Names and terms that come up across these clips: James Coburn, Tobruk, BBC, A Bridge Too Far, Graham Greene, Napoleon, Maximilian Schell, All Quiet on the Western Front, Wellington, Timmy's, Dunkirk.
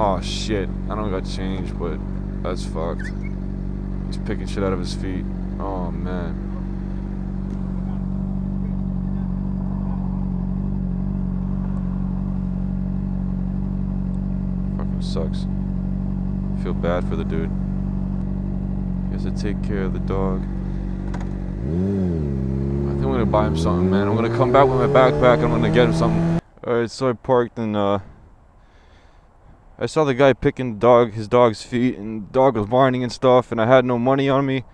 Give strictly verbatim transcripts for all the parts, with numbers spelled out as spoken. Oh shit, I don't got change, but that's fucked. He's picking shit out of his feet. Oh man. Fucking sucks. I feel bad for the dude. He has to take care of the dog. I think I'm gonna buy him something, man. I'm gonna come back with my backpack and I'm gonna get him something. Alright, so I parked and uh I saw the guy picking dog, his dog's feet, and the dog was whining and stuff, and I had no money on me.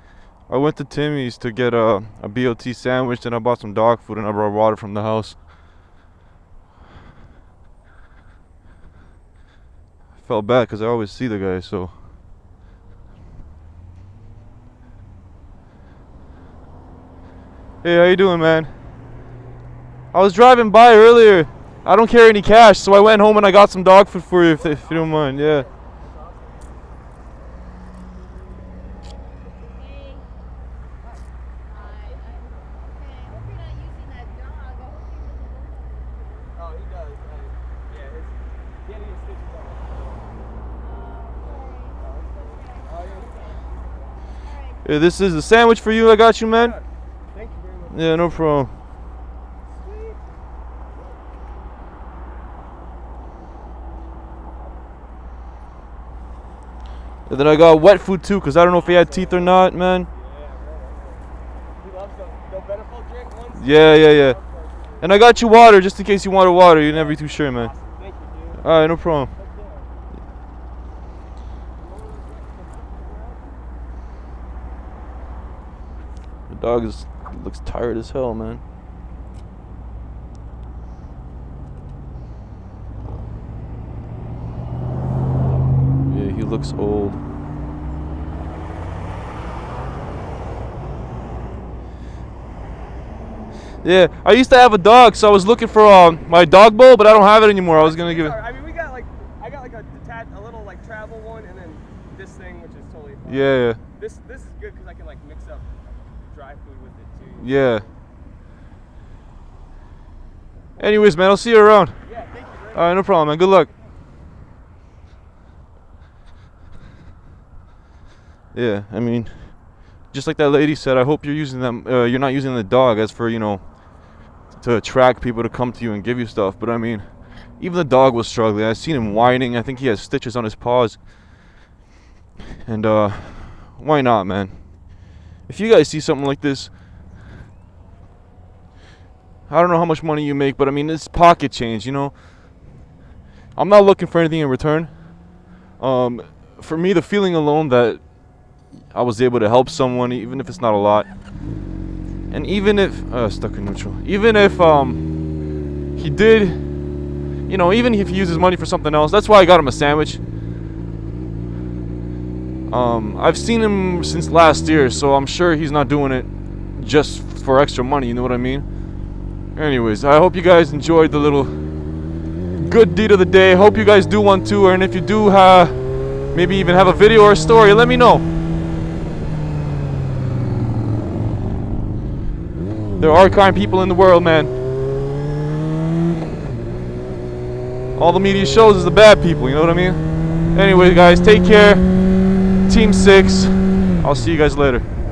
I went to Timmy's to get a, a B O T sandwich, then I bought some dog food, and I brought water from the house. I felt bad because I always see the guy, so... Hey, how you doing, man? I was driving by earlier. I don't carry any cash, so I went home and I got some dog food for you, if, if you don't mind. Yeah. Yeah, this is a sandwich for you. I got you, man. Thank you very much. Yeah, no problem. And then I got wet food too, because I don't know if he had teeth or not, man. Yeah, yeah, yeah. And I got you water, just in case you wanted water. You're never too sure, man. Alright, no problem. The dog is, looks tired as hell, man. Looks old. Yeah, I used to have a dog, so I was looking for um, my dog bowl, but I don't have it anymore. I was gonna give it. I mean, we got like, I got like a, a little like travel one, and then this thing, which is totally fine. Yeah, yeah. This this is good because I can like mix up dry food with it too. Yeah. Anyways, man, I'll see you around. Yeah, thank you. All right, no problem, man. Good luck. Yeah, I mean, just like that lady said, I hope you're using them. Uh, you're not using the dog as for, you know, to attract people to come to you and give you stuff. But I mean, even the dog was struggling. I seen him whining. I think he has stitches on his paws. And uh, why not, man? If you guys see something like this, I don't know how much money you make, but I mean, it's pocket change, you know. I'm not looking for anything in return. Um, for me, the feeling alone that I was able to help someone, even if it's not a lot, and even if uh, stuck in neutral, even if um he did, you know, even if he uses money for something else. That's why I got him a sandwich. um I've seen him since last year, so I'm sure he's not doing it just for extra money, you know what I mean? Anyways, I hope you guys enjoyed the little good deed of the day. Hope you guys do one too, and if you do, uh, maybe even have a video or a story, let me know. There are kind people in the world, man. All the media shows is the bad people, you know what I mean? Anyway, guys, take care. Team six. I'll see you guys later.